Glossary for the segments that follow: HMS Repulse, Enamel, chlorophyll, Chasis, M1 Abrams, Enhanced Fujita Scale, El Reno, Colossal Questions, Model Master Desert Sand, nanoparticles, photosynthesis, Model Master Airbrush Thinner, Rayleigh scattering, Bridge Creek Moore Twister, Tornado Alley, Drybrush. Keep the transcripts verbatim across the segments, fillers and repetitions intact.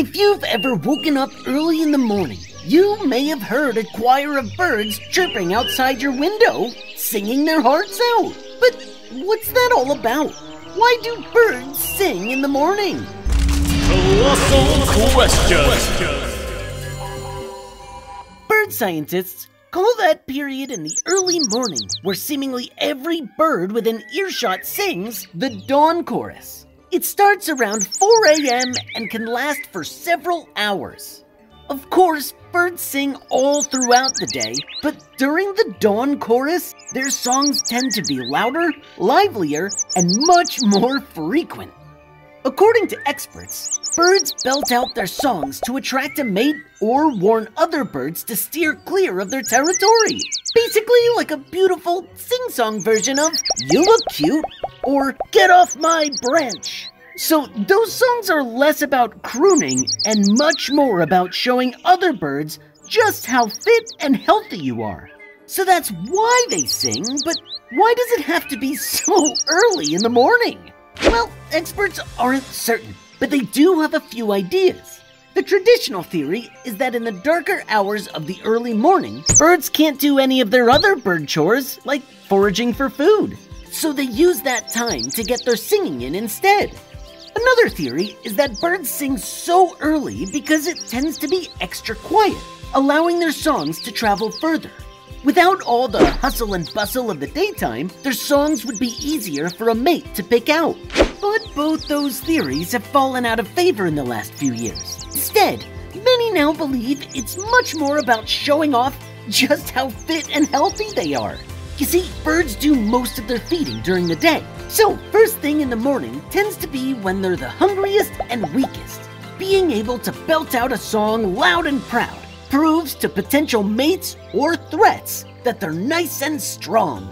If you've ever woken up early in the morning, you may have heard a choir of birds chirping outside your window, singing their hearts out. But what's that all about? Why do birds sing in the morning? Colossal Questions. Bird scientists call that period in the early morning where seemingly every bird within earshot sings the dawn chorus. It starts around four a m and can last for several hours. Of course, birds sing all throughout the day, but during the dawn chorus, their songs tend to be louder, livelier, and much more frequent. According to experts, birds belt out their songs to attract a mate or warn other birds to steer clear of their territory. Basically like a beautiful sing-song version of "You Look Cute" or "Get Off My Branch." So those songs are less about crooning and much more about showing other birds just how fit and healthy you are. So that's why they sing, but why does it have to be so early in the morning? Well, experts aren't certain, but they do have a few ideas. The traditional theory is that in the darker hours of the early morning, birds can't do any of their other bird chores, like foraging for food. So they use that time to get their singing in instead. Another theory is that birds sing so early because it tends to be extra quiet, allowing their songs to travel further. Without all the hustle and bustle of the daytime, their songs would be easier for a mate to pick out. But both those theories have fallen out of favor in the last few years. Instead, many now believe it's much more about showing off just how fit and healthy they are. You see, birds do most of their feeding during the day, so first thing in the morning tends to be when they're the hungriest and weakest. Being able to belt out a song loud and proud proves to potential mates or threats that they're nice and strong.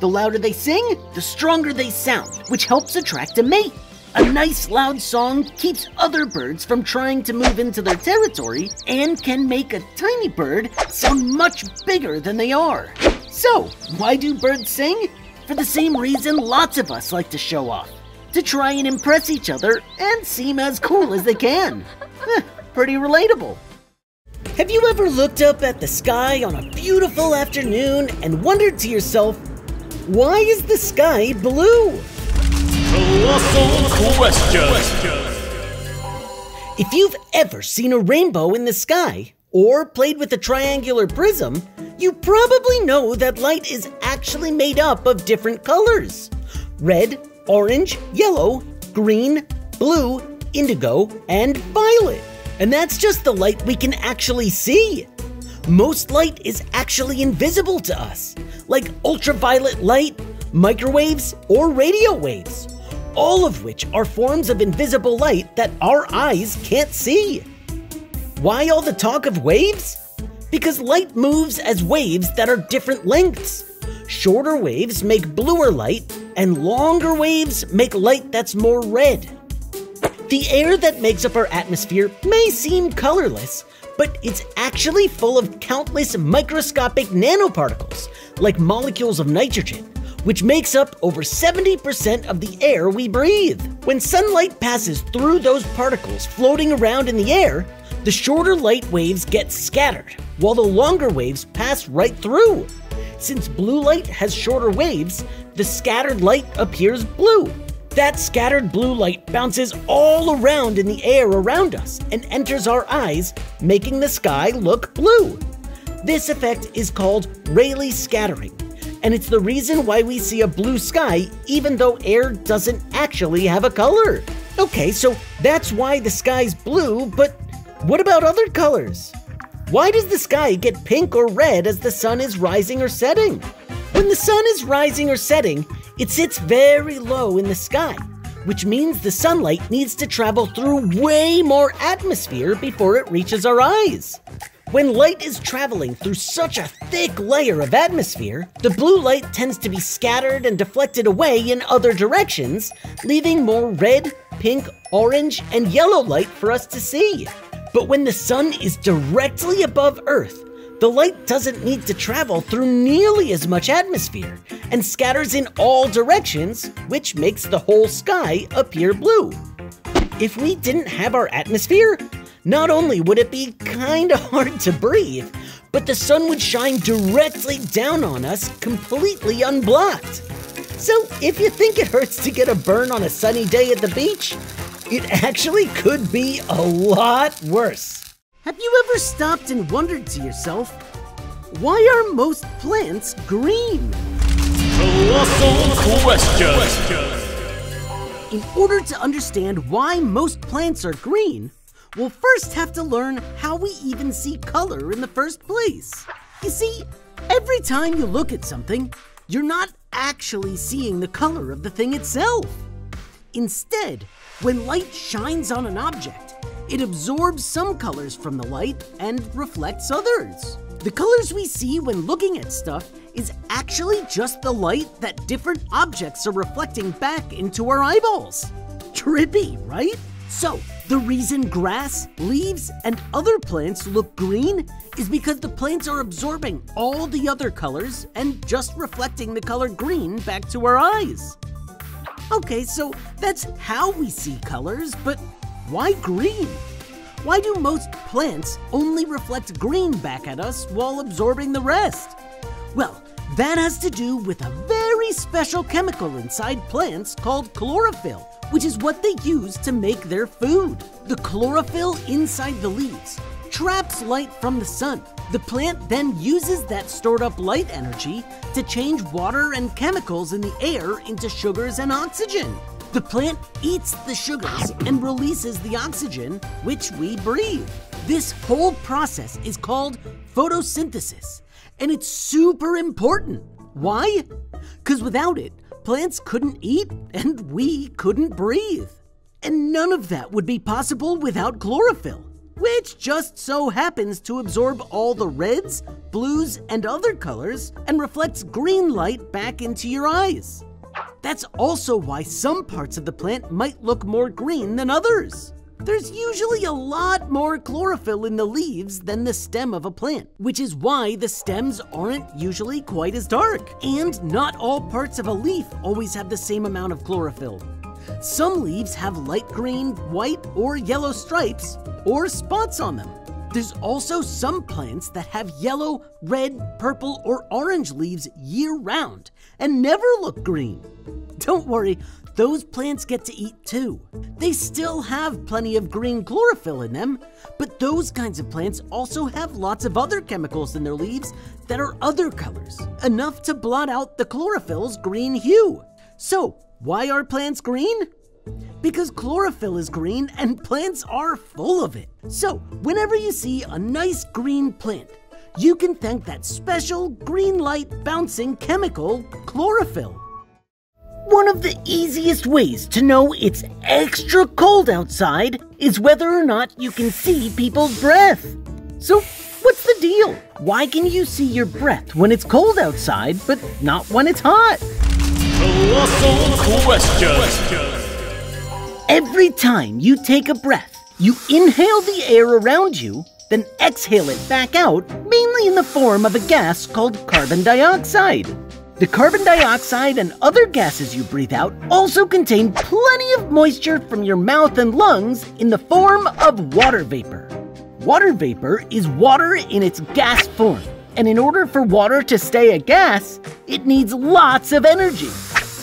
The louder they sing, the stronger they sound, which helps attract a mate. A nice loud song keeps other birds from trying to move into their territory and can make a tiny bird sound much bigger than they are. So, why do birds sing? For the same reason lots of us like to show off. To try and impress each other and seem as cool as they can. Pretty relatable. Have you ever looked up at the sky on a beautiful afternoon and wondered to yourself, why is the sky blue? Colossal Questions. If you've ever seen a rainbow in the sky, or played with a triangular prism, you probably know that light is actually made up of different colors. Red, orange, yellow, green, blue, indigo, and violet. And that's just the light we can actually see. Most light is actually invisible to us, like ultraviolet light, microwaves, or radio waves, all of which are forms of invisible light that our eyes can't see. Why all the talk of waves? Because light moves as waves that are different lengths. Shorter waves make bluer light, and longer waves make light that's more red. The air that makes up our atmosphere may seem colorless, but it's actually full of countless microscopic nanoparticles, like molecules of nitrogen, which makes up over seventy percent of the air we breathe. When sunlight passes through those particles floating around in the air, the shorter light waves get scattered, while the longer waves pass right through. Since blue light has shorter waves, the scattered light appears blue. That scattered blue light bounces all around in the air around us and enters our eyes, making the sky look blue. This effect is called Rayleigh scattering, and it's the reason why we see a blue sky even though air doesn't actually have a color. Okay, so that's why the sky's blue, but what about other colors? Why does the sky get pink or red as the sun is rising or setting? When the sun is rising or setting, it sits very low in the sky, which means the sunlight needs to travel through way more atmosphere before it reaches our eyes. When light is traveling through such a thick layer of atmosphere, the blue light tends to be scattered and deflected away in other directions, leaving more red, pink, orange, and yellow light for us to see. But when the sun is directly above Earth, the light doesn't need to travel through nearly as much atmosphere and scatters in all directions, which makes the whole sky appear blue. If we didn't have our atmosphere, Not only would it be kinda hard to breathe, but the sun would shine directly down on us, completely unblocked. So if you think it hurts to get a burn on a sunny day at the beach, it actually could be a lot worse. Have you ever stopped and wondered to yourself, why are most plants green? Colossal Questions. In order to understand why most plants are green, we'll first have to learn how we even see color in the first place. You see, every time you look at something, you're not actually seeing the color of the thing itself. Instead, when light shines on an object, it absorbs some colors from the light and reflects others. The colors we see when looking at stuff is actually just the light that different objects are reflecting back into our eyeballs. Trippy, right? So, the reason grass, leaves, and other plants look green is because the plants are absorbing all the other colors and just reflecting the color green back to our eyes. Okay, so that's how we see colors, but why green? Why do most plants only reflect green back at us while absorbing the rest? Well, that has to do with a very special chemical inside plants called chlorophyll, which is what they use to make their food. The chlorophyll inside the leaves traps light from the sun. The plant then uses that stored up light energy to change water and chemicals in the air into sugars and oxygen. The plant eats the sugars and releases the oxygen, which we breathe. This whole process is called photosynthesis, and it's super important. Why? Because without it, plants couldn't eat and we couldn't breathe. And none of that would be possible without chlorophyll, which just so happens to absorb all the reds, blues, and other colors and reflects green light back into your eyes. That's also why some parts of the plant might look more green than others. There's usually a lot more chlorophyll in the leaves than the stem of a plant, which is why the stems aren't usually quite as dark. And not all parts of a leaf always have the same amount of chlorophyll. Some leaves have light green, white, or yellow stripes or spots on them. There's also some plants that have yellow, red, purple, or orange leaves year-round and never look green. Don't worry, those plants get to eat too. They still have plenty of green chlorophyll in them, but those kinds of plants also have lots of other chemicals in their leaves that are other colors, enough to blot out the chlorophyll's green hue. So, why are plants green? Because chlorophyll is green and plants are full of it. So, whenever you see a nice green plant, you can thank that special green light bouncing chemical, chlorophyll. One of the easiest ways to know it's extra cold outside is whether or not you can see people's breath. So, what's the deal? Why can you see your breath when it's cold outside, but not when it's hot? Colossal Questions. Every time you take a breath, you inhale the air around you, then exhale it back out, mainly in the form of a gas called carbon dioxide. The carbon dioxide and other gases you breathe out also contain plenty of moisture from your mouth and lungs in the form of water vapor. Water vapor is water in its gas form, and in order for water to stay a gas, it needs lots of energy.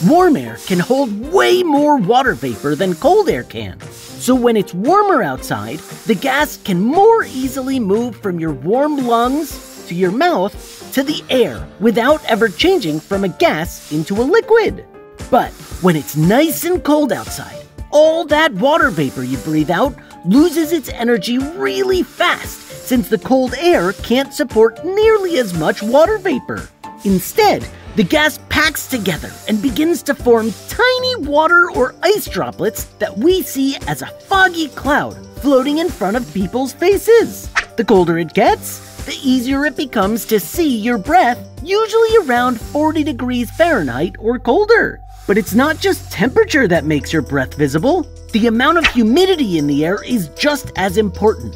Warm air can hold way more water vapor than cold air can. So when it's warmer outside, the gas can more easily move from your warm lungs to your mouth to the air without ever changing from a gas into a liquid. But when it's nice and cold outside, all that water vapor you breathe out loses its energy really fast since the cold air can't support nearly as much water vapor. Instead, the gas packs together and begins to form tiny water or ice droplets that we see as a foggy cloud floating in front of people's faces. The colder it gets, the easier it becomes to see your breath, usually around forty degrees Fahrenheit or colder. But it's not just temperature that makes your breath visible. The amount of humidity in the air is just as important.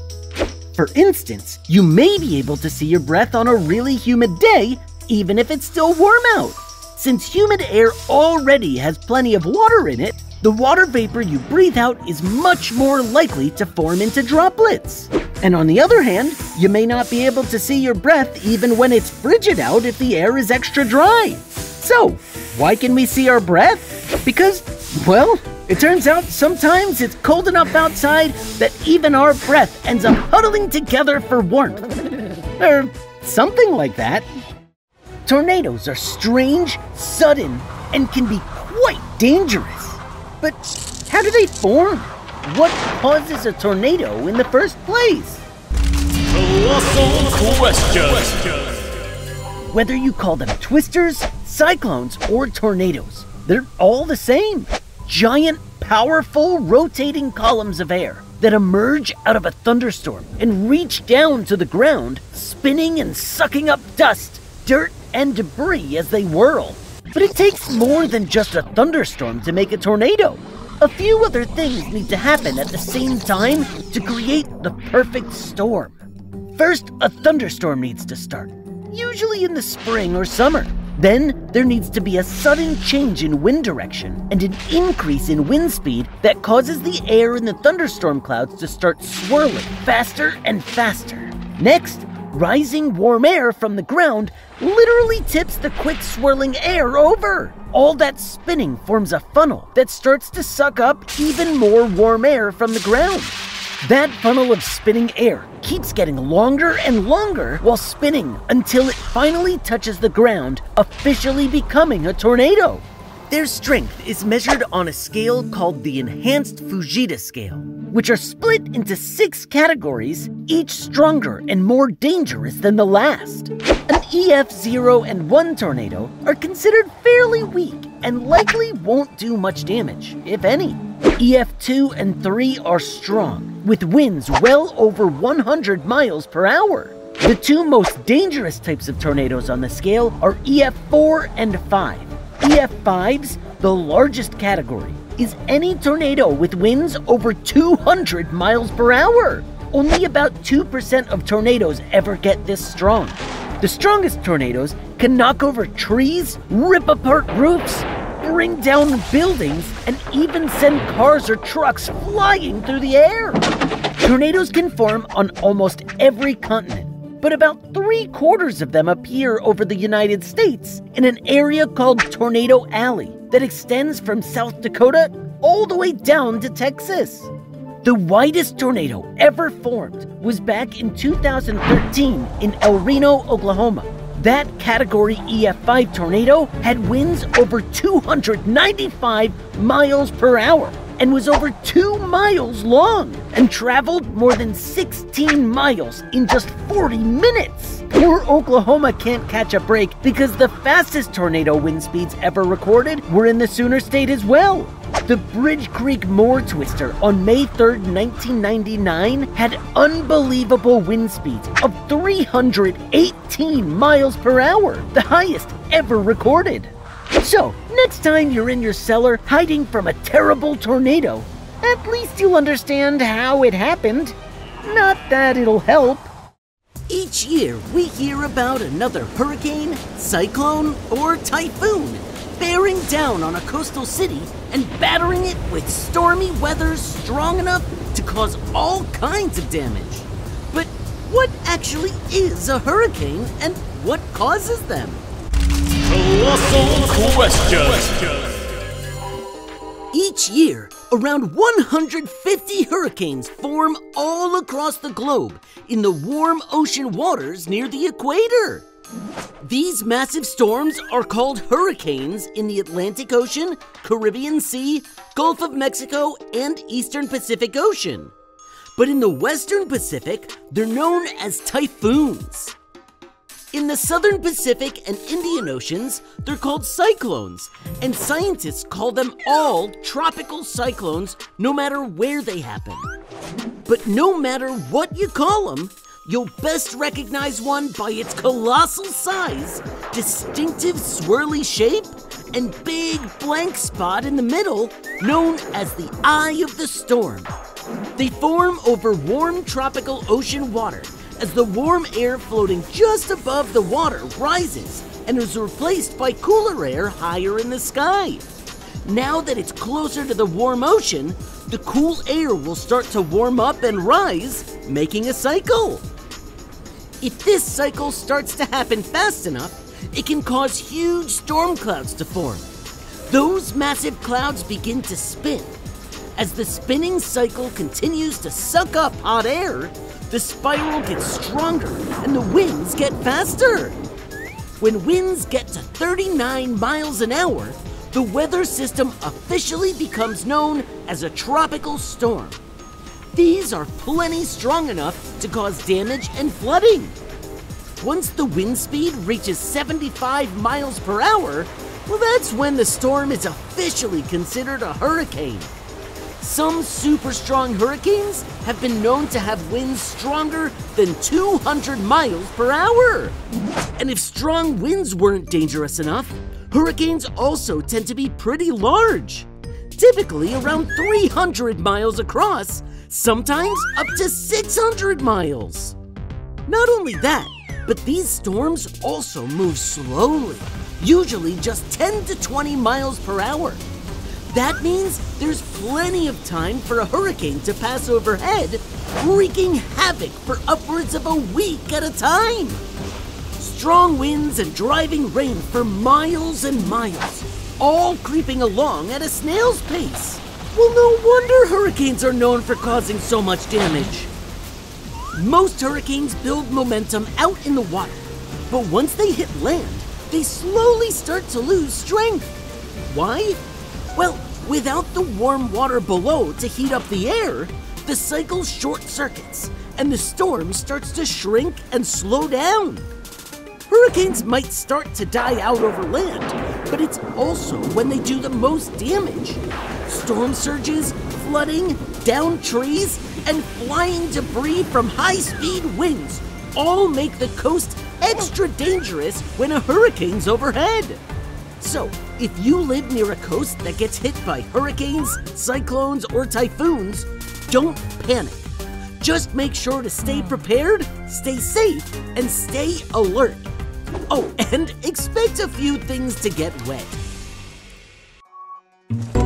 For instance, you may be able to see your breath on a really humid day even if it's still warm out. Since humid air already has plenty of water in it, the water vapor you breathe out is much more likely to form into droplets. And on the other hand, you may not be able to see your breath even when it's frigid out if the air is extra dry. So, why can we see our breath? Because, well, it turns out sometimes it's cold enough outside that even our breath ends up huddling together for warmth. Or something like that. Tornadoes are strange, sudden, and can be quite dangerous. But how do they form? What causes a tornado in the first place? Colossal Questions. Whether you call them twisters, cyclones, or tornadoes, they're all the same. Giant, powerful, rotating columns of air that emerge out of a thunderstorm and reach down to the ground, spinning and sucking up dust, dirt, and debris as they whirl. But it takes more than just a thunderstorm to make a tornado. A few other things need to happen at the same time to create the perfect storm. First, a thunderstorm needs to start, usually in the spring or summer. Then, there needs to be a sudden change in wind direction and an increase in wind speed that causes the air in the thunderstorm clouds to start swirling faster and faster. Next, rising warm air from the ground literally tips the quick swirling air over. All that spinning forms a funnel that starts to suck up even more warm air from the ground. That funnel of spinning air keeps getting longer and longer while spinning until it finally touches the ground, officially becoming a tornado. Their strength is measured on a scale called the Enhanced Fujita Scale, which are split into six categories, each stronger and more dangerous than the last. An E F zero and one tornado are considered fairly weak and likely won't do much damage, if any. E F two and three are strong, with winds well over one hundred miles per hour. The two most dangerous types of tornadoes on the scale are E F four and five. E F five's, the largest category, is any tornado with winds over two hundred miles per hour. Only about two percent of tornadoes ever get this strong. The strongest tornadoes can knock over trees, rip apart roofs, bring down buildings, and even send cars or trucks flying through the air. Tornadoes can form on almost every continent, but about three quarters of them appear over the United States in an area called Tornado Alley that extends from South Dakota all the way down to Texas. The widest tornado ever formed was back in two thousand thirteen in El Reno, Oklahoma. That category E F five tornado had winds over two hundred ninety-five miles per hour and was over two miles long and traveled more than sixteen miles in just forty minutes. Poor Oklahoma can't catch a break because the fastest tornado wind speeds ever recorded were in the Sooner State as well. The Bridge Creek Moore Twister on May third, nineteen ninety-nine had unbelievable wind speeds of three hundred eighteen miles per hour, the highest ever recorded. So, next time you're in your cellar hiding from a terrible tornado, at least you'll understand how it happened. Not that it'll help. Each year, we hear about another hurricane, cyclone, or typhoon bearing down on a coastal city and battering it with stormy weather strong enough to cause all kinds of damage. But what actually is a hurricane and what causes them? Colossal Questions. Each year, around one hundred fifty hurricanes form all across the globe in the warm ocean waters near the equator. These massive storms are called hurricanes in the Atlantic Ocean, Caribbean Sea, Gulf of Mexico, and Eastern Pacific Ocean. But in the Western Pacific, they're known as typhoons. In the Southern Pacific and Indian Oceans, they're called cyclones, and scientists call them all tropical cyclones no matter where they happen. But no matter what you call them, you'll best recognize one by its colossal size, distinctive swirly shape, and big blank spot in the middle, known as the eye of the storm. They form over warm tropical ocean water as the warm air floating just above the water rises and is replaced by cooler air higher in the sky. Now that it's closer to the warm ocean, the cool air will start to warm up and rise, making a cycle. If this cycle starts to happen fast enough, it can cause huge storm clouds to form. Those massive clouds begin to spin. As the spinning cycle continues to suck up hot air, the spiral gets stronger and the winds get faster. When winds get to thirty-nine miles an hour, the weather system officially becomes known as a tropical storm. These are plenty strong enough to cause damage and flooding. Once the wind speed reaches seventy-five miles per hour, well, that's when the storm is officially considered a hurricane. Some super strong hurricanes have been known to have winds stronger than two hundred miles per hour. And if strong winds weren't dangerous enough, hurricanes also tend to be pretty large, typically around three hundred miles across, sometimes up to six hundred miles. Not only that, but these storms also move slowly, usually just ten to twenty miles per hour. That means there's plenty of time for a hurricane to pass overhead, wreaking havoc for upwards of a week at a time. Strong winds and driving rain for miles and miles, all creeping along at a snail's pace. Well, no wonder hurricanes are known for causing so much damage. Most hurricanes build momentum out in the water, but once they hit land, they slowly start to lose strength. Why? Well, without the warm water below to heat up the air, the cycle short circuits and the storm starts to shrink and slow down. Hurricanes might start to die out over land, but it's also when they do the most damage. Storm surges, flooding, downed trees, and flying debris from high-speed winds all make the coast extra dangerous when a hurricane's overhead. So, if you live near a coast that gets hit by hurricanes, cyclones, or typhoons, don't panic. Just make sure to stay prepared, stay safe, and stay alert. Oh, and expect a few things to get wet.